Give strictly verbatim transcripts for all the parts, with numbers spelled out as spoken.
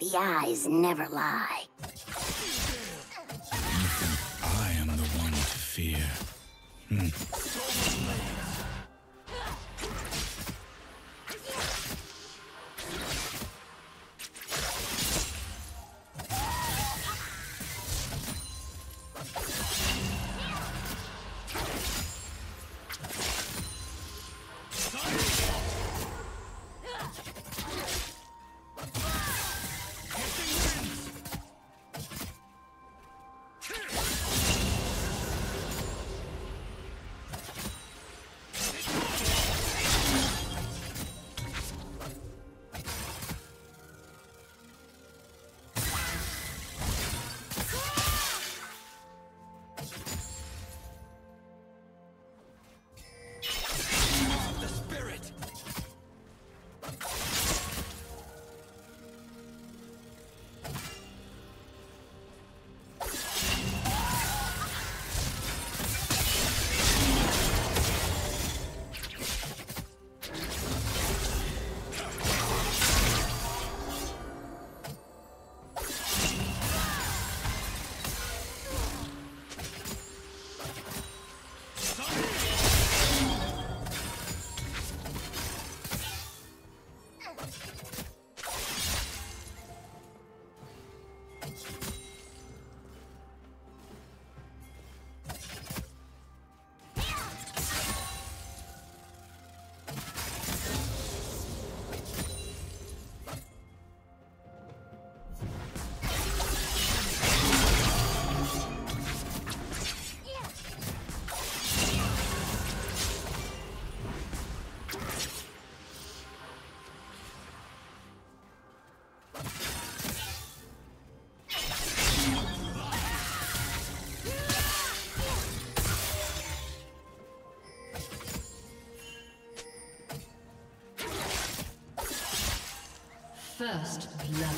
The eyes never lie. You think I am the one to fear? Hmm. First blood.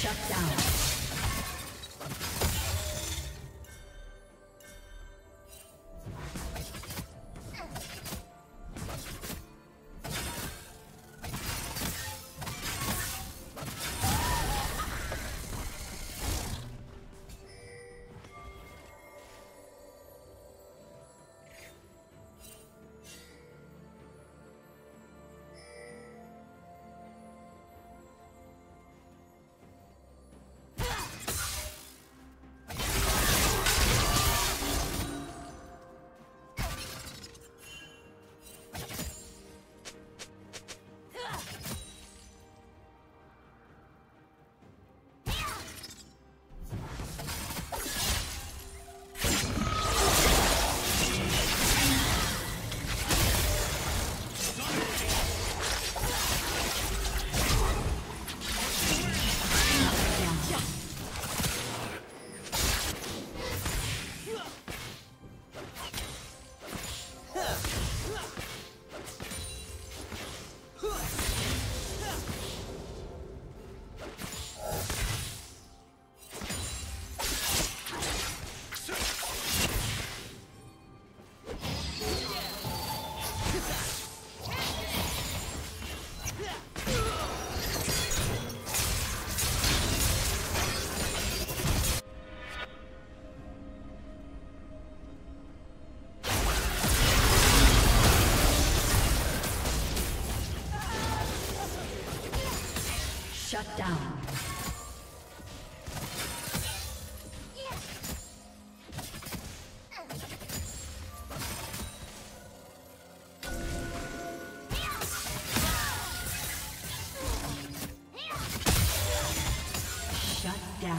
Shut down. Shut down. Shut down.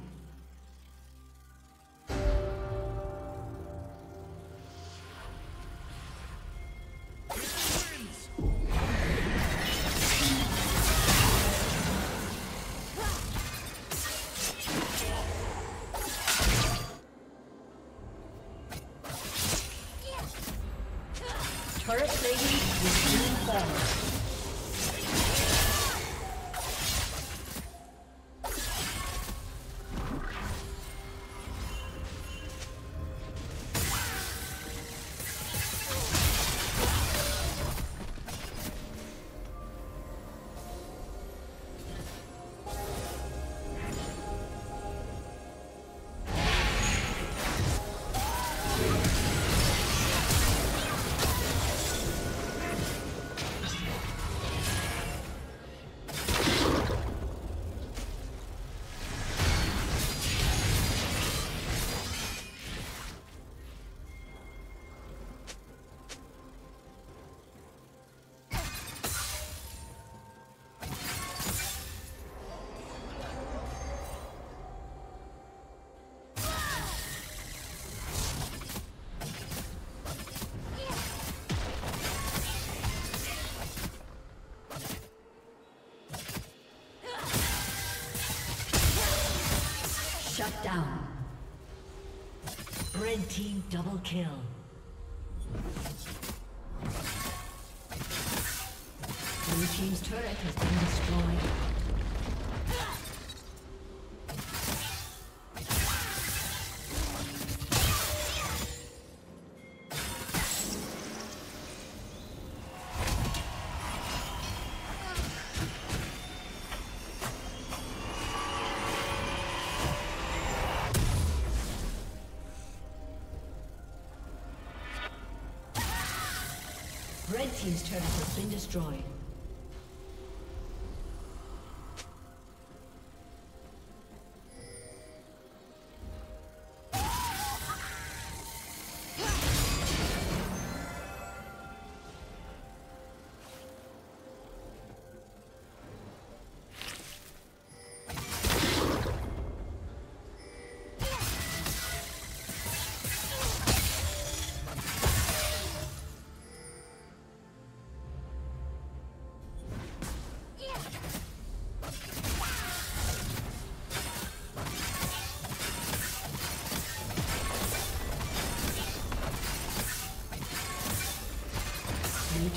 First lady is in Shut down. Red team double kill. Blue team's turret has been destroyed. Red team's turret has been destroyed.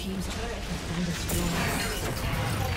team's turret has been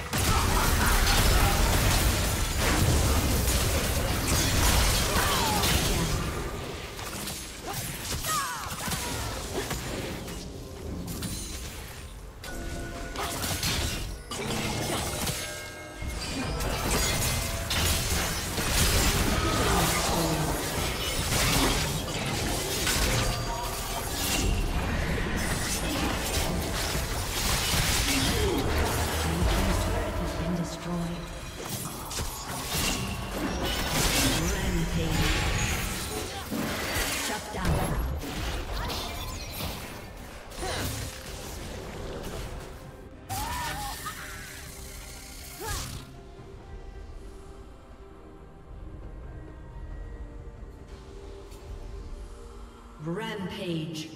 rampage.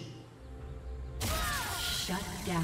Shut down.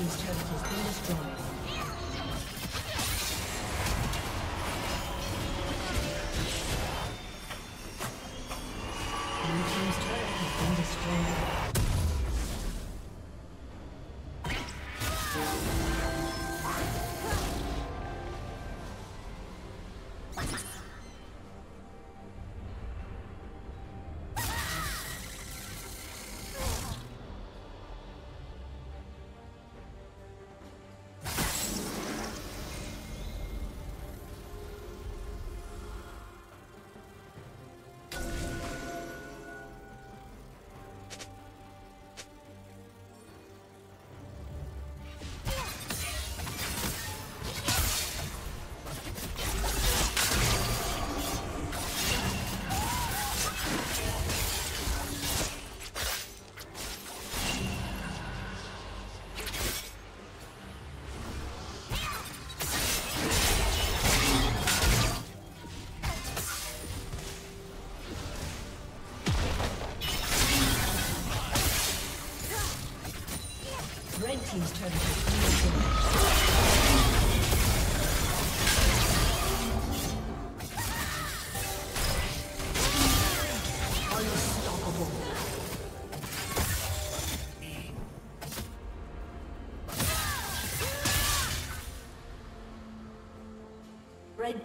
team's turret has been destroyed. Blue team's turret has been destroyed. Team's turn to Red